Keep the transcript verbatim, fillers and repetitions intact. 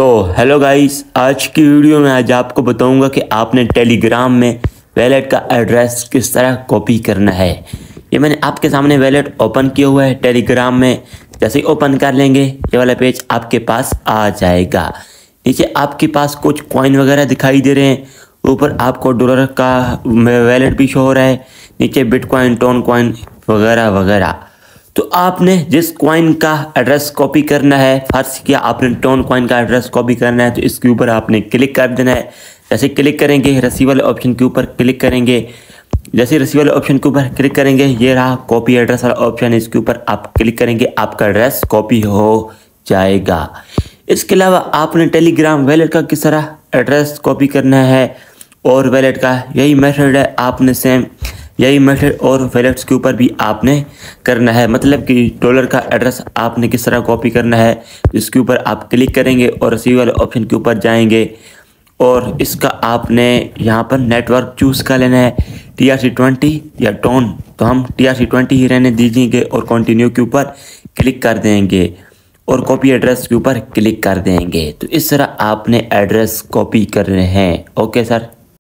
तो hello guys, आज की वीडियो में आज आपको बताऊंगा कि आपने टेलीग्राम में वैलेट का एड्रेस किस तरह कॉपी करना है। ये मैंने आपके सामने वैलेट ओपन किया हुआ है टेलीग्राम में। जैसे ही ओपन कर लेंगे ये वाला पेज आपके पास आ जाएगा। नीचे आपके पास कुछ कॉइन वगैरह दिखाई दे रहे हैं, ऊपर आपको डॉलर का वैलेट भी शो हो रहा है, नीचे बिटकॉइन, टोन कॉइन वगैरह वगैरह। तो आपने जिस कॉइन का एड्रेस कॉपी करना है, फर्स्ट किया आपने टोन कॉइन का एड्रेस कॉपी करना है तो इसके ऊपर आपने क्लिक कर देना है। जैसे क्लिक करेंगे रसीद वाले ऑप्शन के ऊपर क्लिक करेंगे, जैसे रसीद वाले ऑप्शन के ऊपर क्लिक करेंगे ये रहा कॉपी एड्रेस वाला ऑप्शन, इसके ऊपर आप क्लिक करेंगे आपका एड्रेस कॉपी हो जाएगा। इसके अलावा आपने टेलीग्राम वैलेट का किस तरह एड्रेस कॉपी करना है और वैलेट का यही मेथड है, आपने सेम यही मेथड और वैलेट्स के ऊपर भी आपने करना है। मतलब कि डॉलर का एड्रेस आपने किस तरह कॉपी करना है, इसके ऊपर आप क्लिक करेंगे और रिसीव वाले ऑप्शन के ऊपर जाएंगे और इसका आपने यहाँ पर नेटवर्क चूज़ कर लेना है, टी आर सी ट्वेंटी या टॉन। तो हम टी आर सी ट्वेंटी ही रहने दीजिएंगे और कंटिन्यू के ऊपर क्लिक कर देंगे और कॉपी एड्रेस के ऊपर क्लिक कर देंगे। तो इस तरह आपने एड्रेस कॉपी कर रहे हैं। Okay sir.